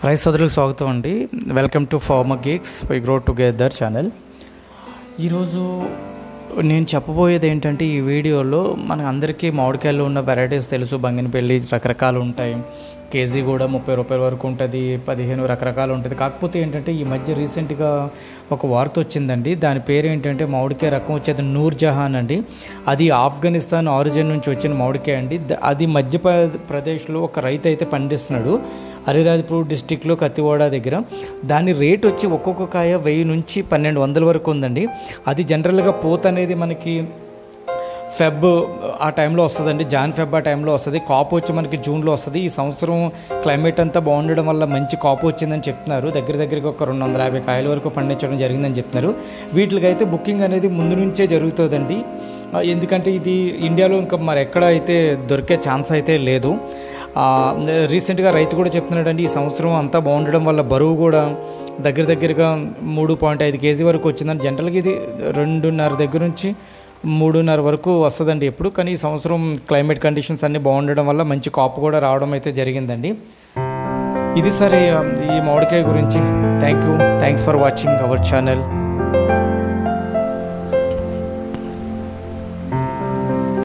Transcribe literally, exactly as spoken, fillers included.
Hi, Sodarulu Swagatham. Welcome to Farmer Geeks. We grow together channel. Ee roju నేను చెప్పబోయేది ఏంటంటే ఈ వీడియోలో మన అందరికీ మామిడికాయలు ఉన్న వెరైటీస్ తెలుసు. బంగినపల్లి రకరకాలు ఉంటాయి, కేజీ కూడా ముప్పై రూపాయల వరకు ఉంటుంది, పదిహేను రకరకాలు ఉంటుంది. కాకపోతే ఏంటంటే ఈ మధ్య రీసెంట్గా ఒక వార్త వచ్చిందండి. దాని పేరు ఏంటంటే మామిడికాయ రకం వచ్చేది నూర్ జహాన్ అండి. అది ఆఫ్ఘనిస్తాన్ ఆరిజిన్ నుంచి వచ్చిన మామిడికాయ అండి. అది మధ్యప్రదేశ్లో ఒక రైతు అయితే పండిస్తున్నాడు, హరిరాజ్పూర్ డిస్టిక్లో కత్తివాడ దగ్గర. దాని రేట్ వచ్చి ఒక్కొక్క కాయ వెయ్యి నుంచి పన్నెండు వందల వరకు ఉందండి. అది జనరల్గా పూత అనేది మనకి ఫెబ్ ఆ టైంలో వస్తుందండి, జాన్ ఫెబ్ ఆ టైంలో వస్తుంది. కాపు వచ్చి మనకి జూన్లో వస్తుంది. ఈ సంవత్సరం క్లైమేట్ అంతా బాగుండడం వల్ల మంచి కాపు వచ్చిందని చెప్తున్నారు. దగ్గర దగ్గరగా ఒక రెండు వందల యాభై కాయల వరకు పండించడం జరిగిందని చెప్తున్నారు. వీటికైతే బుకింగ్ అనేది ముందు నుంచే జరుగుతుందండి. ఎందుకంటే ఇది ఇండియాలో ఇంకా మరి ఎక్కడ అయితే దొరికే ఛాన్స్ అయితే లేదు. రీసెంట్గా రైతు కూడా చెప్తున్నాడు అండి, ఈ సంవత్సరం అంతా బాగుండడం వల్ల బరువు కూడా దగ్గర దగ్గరగా మూడు పాయింట్ ఐదు కేజీ వరకు వచ్చిందని. జనరల్గా ఇది రెండున్నర దగ్గర నుంచి మూడున్నర వరకు వస్తుందండి ఎప్పుడు. కానీ ఈ సంవత్సరం క్లైమేట్ కండిషన్స్ అన్నీ బాగుండడం వల్ల మంచి కాపు కూడా రావడం అయితే జరిగిందండి. ఇది సరే ఈ మామిడికాయ గురించి. Thank you thanks for watching our channel.